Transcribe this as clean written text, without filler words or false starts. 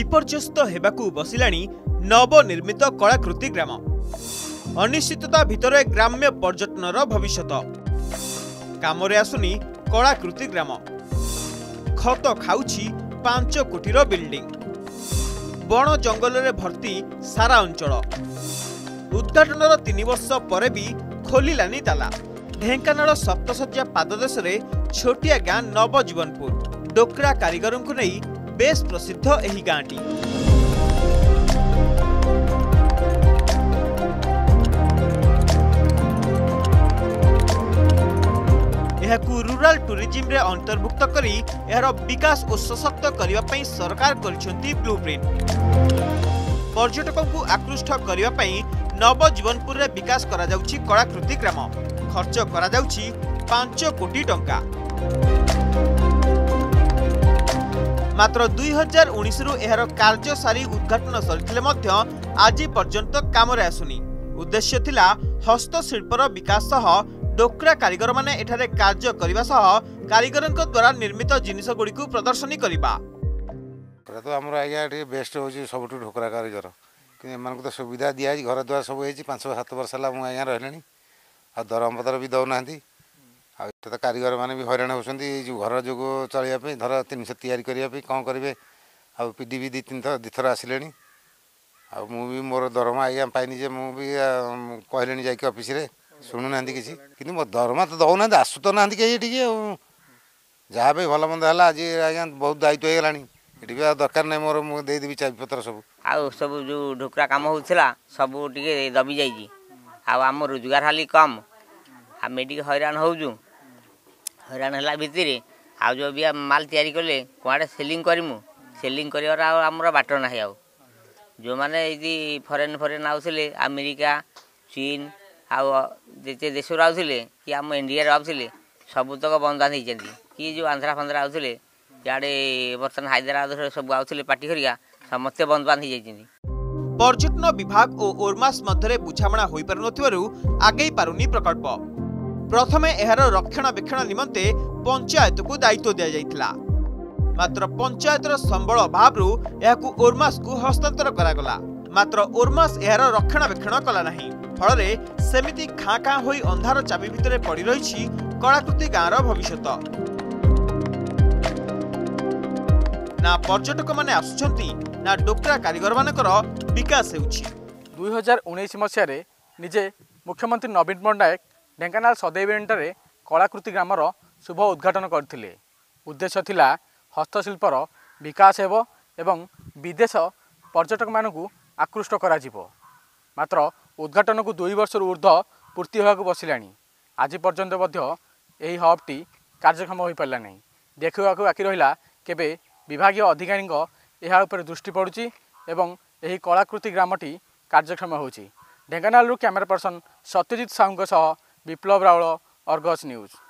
विपर्यस्त होगाकू बसिलाणी नवनिर्मित कलाकृति ग्राम। अनिश्चितता भितर ग्राम्य पर्यटनर भविष्य कामरे आसुनी कलाकृति ग्राम। खत खाउछि 5 कोटीर बिल्डिंग, बण जंगल रे भर्ती सारा अंचल। उद्घाटनर 3 वर्ष पर भी खोलिलानी ताला। ढेंकानाल सप्तशज्या पाददेश छोटिया गाँ नवजीवनपुर। डोकरा कारीगरों को नहीं बेस प्रसिद्ध एही गाँटी। रूराल टूरिज्म रे अंतर्भुक्त करी विकास और सशक्त करने सरकार कर ब्लूप्रिंट। पर्यटकों को आकृष्ट करने नवजीवनपुर रे विकास करा जाउछि कलाकृति ग्राम। खर्च करा जाउछि 5 कोटी टंका। मात्र 2019 रु एहर कार्य सारी उद्घाटन सरिथिले मध्य आज पर्यंत काम रे आसुनी। उद्देश्य थिला हस्तशिल्पर विकास सह डोकरा कारीगर माने एठारे कार्य करबा सह कारीगरन को द्वारा निर्मित जिनिस गुडी को प्रदर्शनी करबा। तो हमर आज्ञा एठी बेस्ट होजी सबटु डोकरा कारीगर कि मान को तो सुविधा दिया है। घर द्वार सब होई 5-7 वर्ष ला मु आज्ञा रहलेनी आ दरम पतर भी दउ नाहंती। आ तो कारीगर माने भी हैरान होसंती जो घर जोग चलिया पे धर 300 तयारी करिया पे कोन करबे। आ पीडीबी 2-3 थर आसिलेनी आ मु भी मोर दरमा आज्ञा पाइनी जे मु भी कहलेनी जाय के ऑफिस रे सुनु ना किसी कि मो दरमा तो दौना आसू तो ना कहीं जहाँ भी भल मंद है। आज आज्ञा बहुत दायित्व होगा ये दरकार नहीं मोर मुदेदेवी चाबीपतर सब आब जो ढोकरा कम होता सब टे दबी जा रोजगार हाली कम। आम टे हैरान होजु हैरान है भितर आज जो भी माल तैयारी कले कड़े सेलिंग करमु सेलिंग कर बाट ना जो मैंने फरेन फरेन आमेरिका चीन आते देश कि आम इंडिया आसुले सबुतक बंदान होती कि जो आंध्रा फांध्रा आसुले याडे बर्तमान हाइदराबाद सब आसुले पार्टी करिया समस्ते बंदान होती। पर्यटन विभाग और ओरमास मध्य बुझामणा हो पारु आगे पारुनी प्रकल्प। प्रथम एहार रक्षणाबेक्षण निमंते पंचायत को दायित्व दि जाइथिला, मात्र पंचायतर संबल अभाव यहाकू ओरमास को हस्तांतर करागला। मात्र ओरमास एहार रक्षणाबेक्षण कला नाही। फल सेमिति खाँ खाँ होई अंधार चाबी भितर पड़ी रही कलाकृति गाँव भविष्य। ना पर्यटक माने आसुछंती ना डोकरा कारीगर मानकर विकास होउछि। 2019 मसीह निजे मुख्यमंत्री नवीन पट्टनायक ढेंकानाल सदैवेन्टर कलाकृति ग्रामर शुभ उद्घाटन करथिले। उद्देश्य थिला हस्तशिल्पर विकास हेबो एवं विदेश पर्यटक मानकु आकृष्ट कराजिबो। मात्र उद्घाटन को 2 वर्ष ऊर्ध पूर्ति होगा बसिलाणी आज पर्यंत यही हब्टी कार्यक्षम हो पारा ना। देखा बाकी रहा केबे विभागीय अधिकारी यहाँ दृष्टि पड़ुची एवं यही कलाकृति ग्रामटी कार्यक्षम होची। ढेंकानालू कैमेरा पर्सन सत्यजित साहू, विप्लव रावल, अर्गस न्यूज।